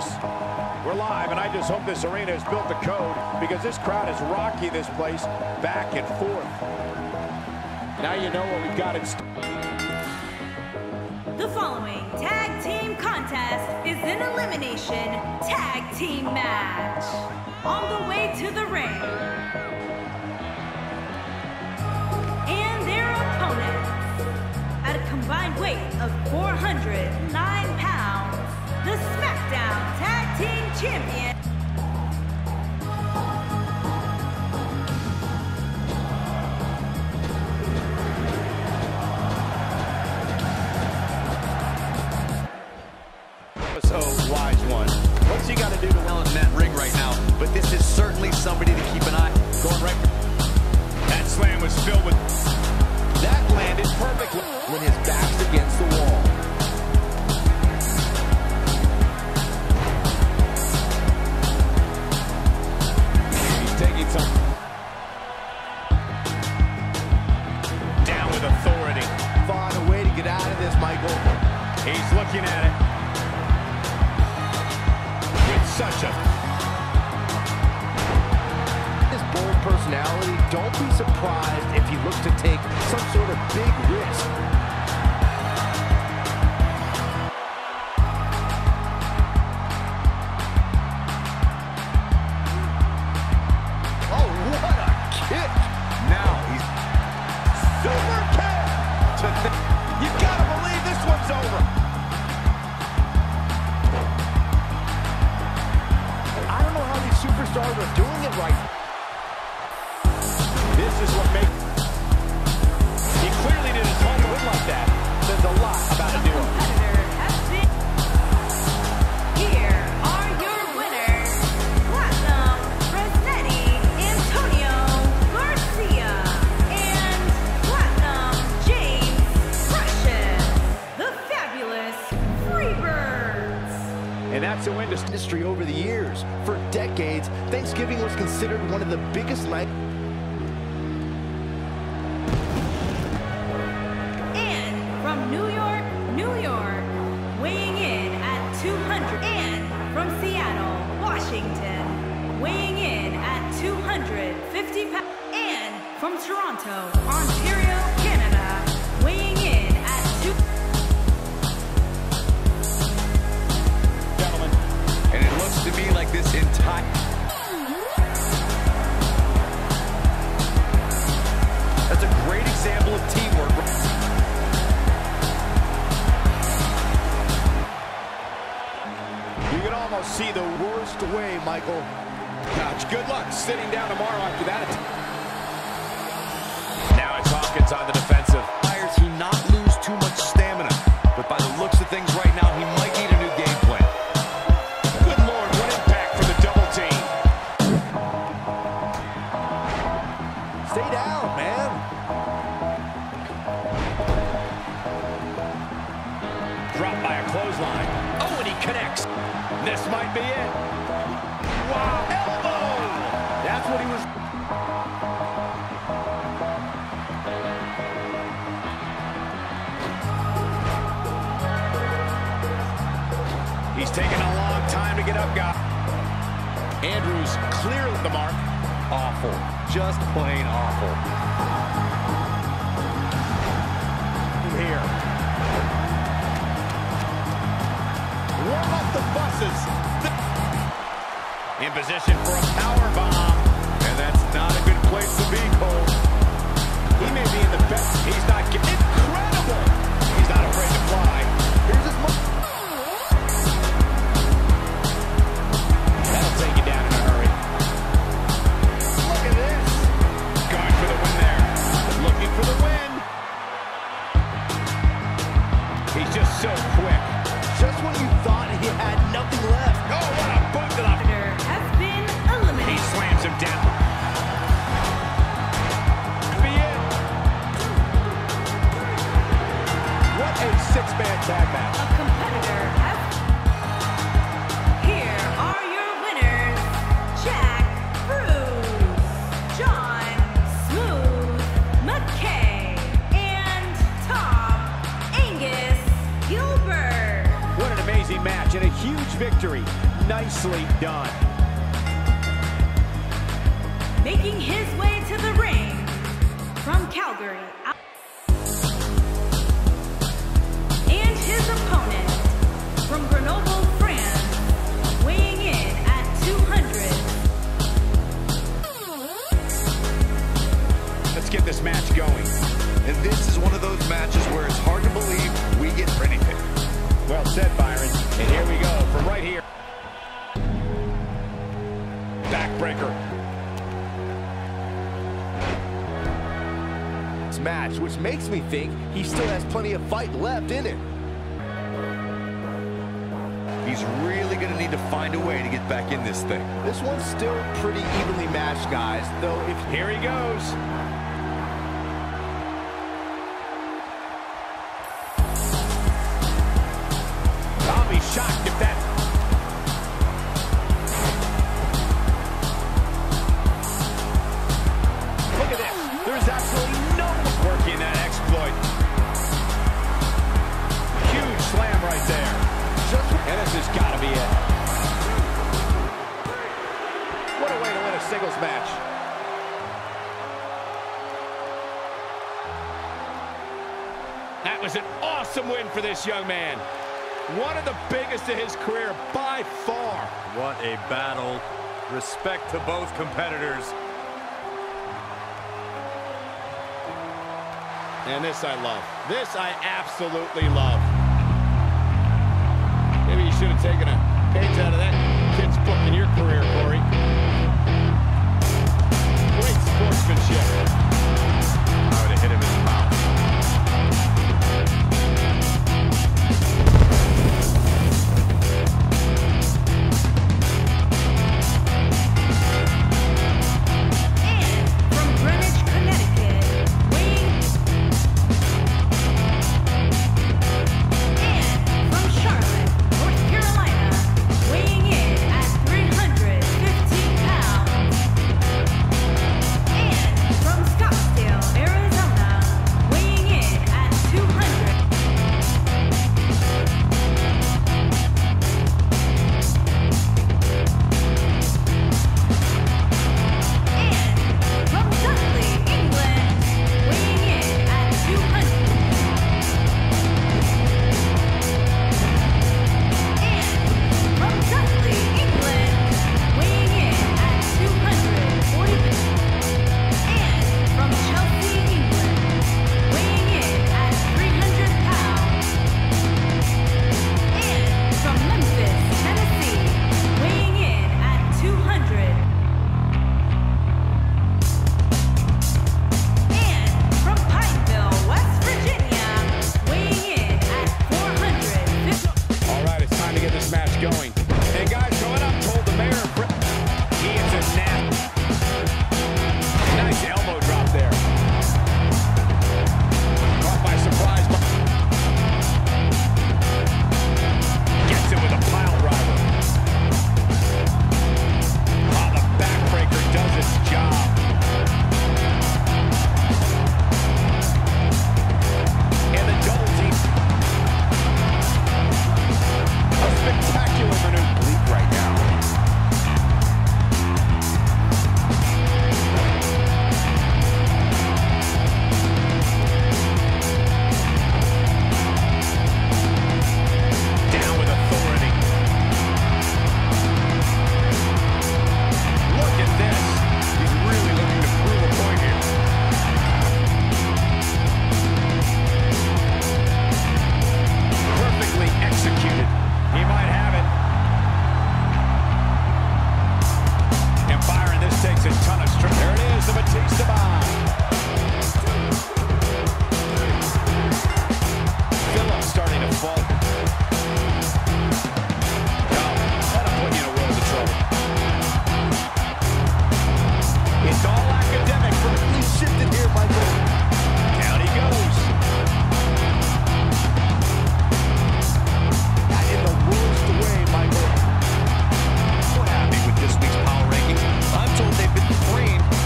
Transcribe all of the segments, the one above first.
place. We're live, and I just hope this arena has built the code, because this crowd is rocky this place, back and forth. Now you know what we've got in store. The following tag team contest is an elimination tag team match. On the way to the ring, combined weight of 409 pounds, the SmackDown Tag Team Champion, so wise one. What's he got to do to well in that ring right now? But this is certainly somebody to keep an eye going right. That slam was filled with. That landed perfectly when his back's against the wall. He's taking some. Down with authority. Find a way to get out of this, Michael. He's looking at it. With such a... his bold personality, don't be surprised if he looks to take some sort of big risk. Oh, what a kick! Now he's... super kick! You gotta believe this one's over. I don't know how these superstars are doing it right. This is what makes... And that's a win to history over the years. For decades, Thanksgiving was considered one of the biggest nights. And from New York, weighing in at 200. And from Seattle, Washington, weighing in at 250 pounds. And from Toronto, Ontario, Canada, weighing in at 200. To me, like this entire... that's a great example of teamwork. You can almost see the worst way, Michael. Gosh, good luck sitting down tomorrow after that. Now it's Hawkins on the defensive. Fires he not lose too much stamina, but by the looks of things right now, he might need a new game plan. Stay down, man. Dropped by a clothesline. Oh, and he connects. This might be it. Wow, elbow! That's what he was... he's taking a long time to get up, guy. Andrews cleared the mark. Awful. Just plain awful. Here. Warm up the buses. In position for a power bomb. And that's not a good place to be, Cole. He may be in the best. He's not getting incredible. He's not afraid to fly. Here's his money. So quick. Just when you thought he had nothing left. Oh, what a boot to the... has been eliminated. He slams him down. Could be it. What a six-man tag match. A competitor has... here are your winners, Jack Bruce, John Smooth McKay, and Tom Angus Gilbert. What an amazing match and a huge victory. victory. Nicely done. Making his way to the ring from Calgary. And his opponent from Grenoble, France, weighing in at 200. Let's get this match going. And this is one of those matches where it's hard to believe we get for anything. Well said, Byron. And here we go from right here. Backbreaker. This match, which makes me think he still has plenty of fight left in it. He's really going to need to find a way to get back in this thing. This one's still pretty evenly matched, guys, though if... Here he goes. That was an awesome win for this young man. One of the biggest of his career by far. What a battle. Respect to both competitors. And this I love. This I absolutely love. Maybe you should have taken a page out of that kid's book in your career, Corey. Great sportsmanship. I would have hit him in the mouth.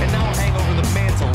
And now hang over the mantle.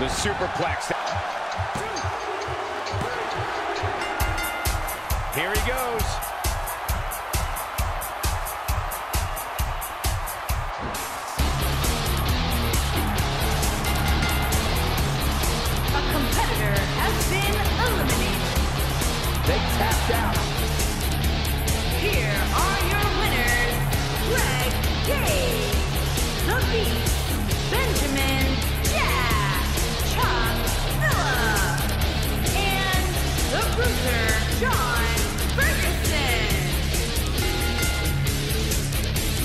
The superplex. Here he goes. A competitor has been eliminated. They tapped out. Here are your winners, Greg Gage, The Beast, Benjamin, John Ferguson.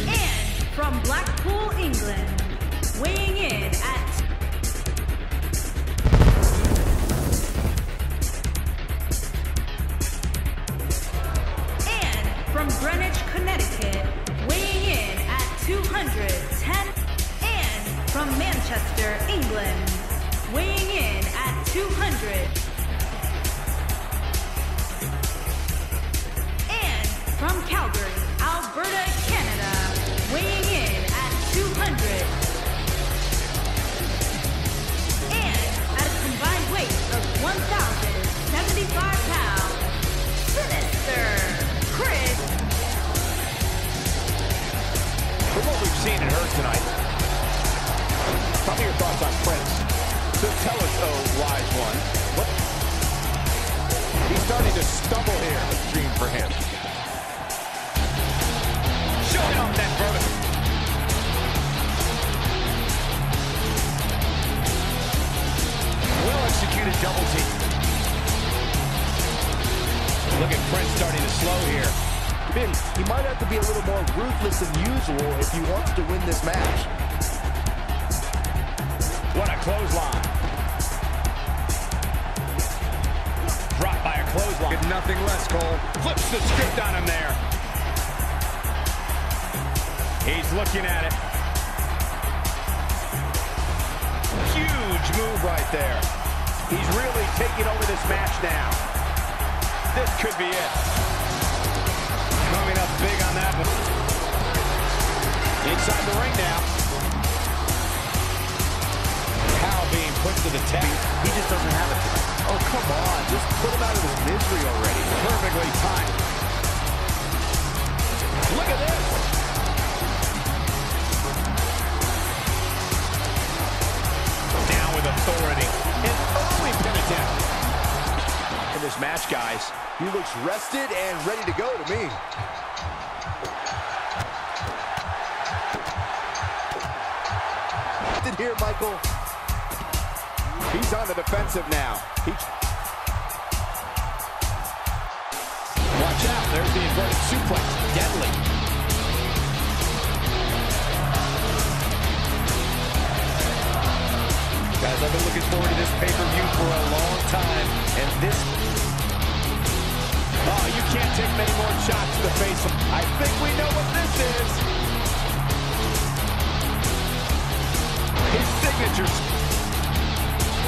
And from Blackpool, England, weighing in at and from Greenwich, Connecticut, weighing in at 210, and from Manchester, England, weighing in at 200. From Calgary, Alberta, Canada, weighing in at 200. And at a combined weight of 1,075 pounds, Sinister Chris. From what we've seen and heard tonight, tell me your thoughts on Prince. So tell us, oh, wise one. What? He's starting to stumble here. A dream for him. Down that vertical. Well executed double team. Look at Prince starting to slow here. You might have to be a little more ruthless than usual if you want to win this match. What a clothesline. Dropped by a clothesline. Did nothing less, Cole. Flips the script on him there. He's looking at it. Huge move right there. He's really taking over this match now. This could be it. Coming up big on that one. Inside the ring now. Powell being put to the test. He just doesn't have it. Oh, come on. Just put him out of his misery already. Perfectly timed. Look at this. Authority, and only pin it down. In this match, guys, he looks rested and ready to go to me. Did hear, Michael. He's on the defensive now. Watch out, there's the inverted suplex, deadly. Guys, I've been looking forward to this pay-per-view for a long time, and this... Oh, you can't take many more shots to the face. I think we know what this is. His signature...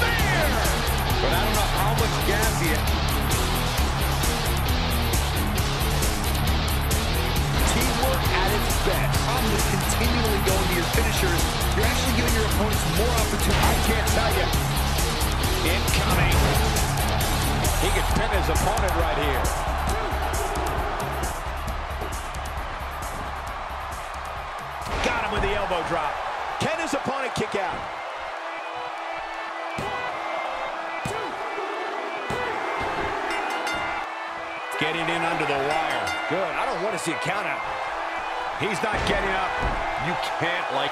There! But I don't know how much gas he had. Teamwork at its best. The problem is continually going to your finishers. You're actually giving your opponents more opportunity. I can't tell you. Incoming. He could pin his opponent right here. Got him with the elbow drop. Can his opponent kick out? Getting in under the wire. Good. I don't want to see a count out. He's not getting up. You can't like...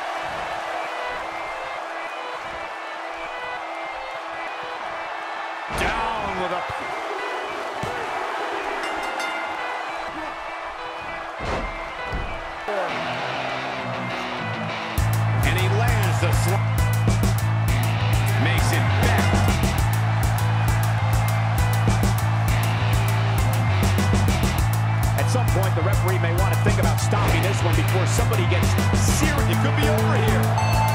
Down with a... And he lands the slide. Makes it back. At some point, the referee may want to think about stopping this one before somebody gets serious. It could be over here.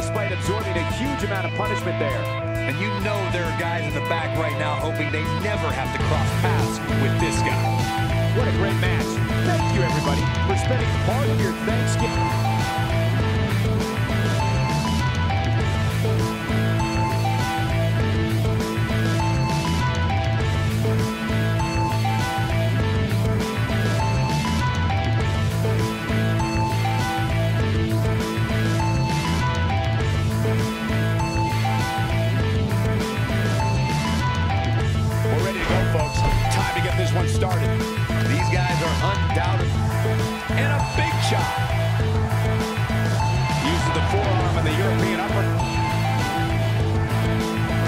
despite absorbing a huge amount of punishment there. And you know there are guys in the back right now hoping they never have to cross paths with this guy. What a great match. Thank you, everybody, for spending part of your Thanksgiving. Started. These guys are undoubted. And a big shot. Uses the forearm and the European upper.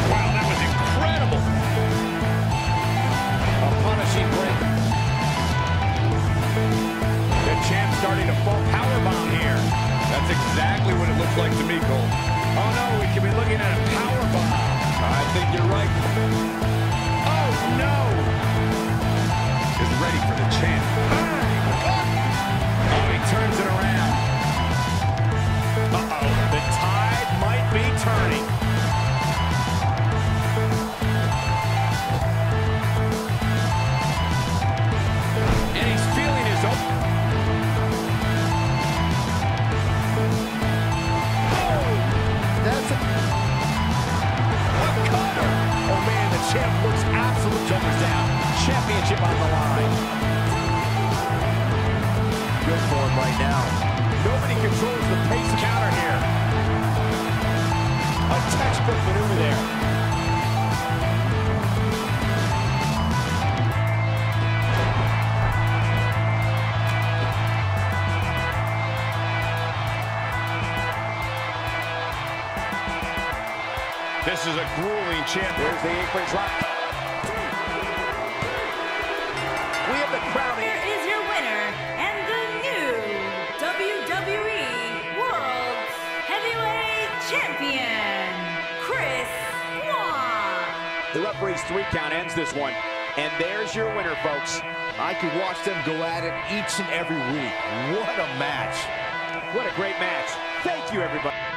Wow, that was incredible. A punishing break. The champ starting to fall powerbomb here. That's exactly what it looks like to me, Cole. Oh, no, we could be looking at a powerbomb. I think you're right. Oh, no. Is ready for the champ. Oh, he turns it around. Uh-oh, the tide might be turning. And he's feeling his own. Oh, that's a cutter. Oh, man, the champ looks absolute jumpers down. Championship on the line. Good form right now. Nobody controls the pace counter here. A textbook maneuver there. This is a grueling champ. There's the apron drop. Here is your winner and the new WWE World Heavyweight Champion, Chris Gunn. The referee's 3 count ends this one. And there's your winner, folks. I could watch them go at it each and every week. What a match. What a great match. Thank you, everybody.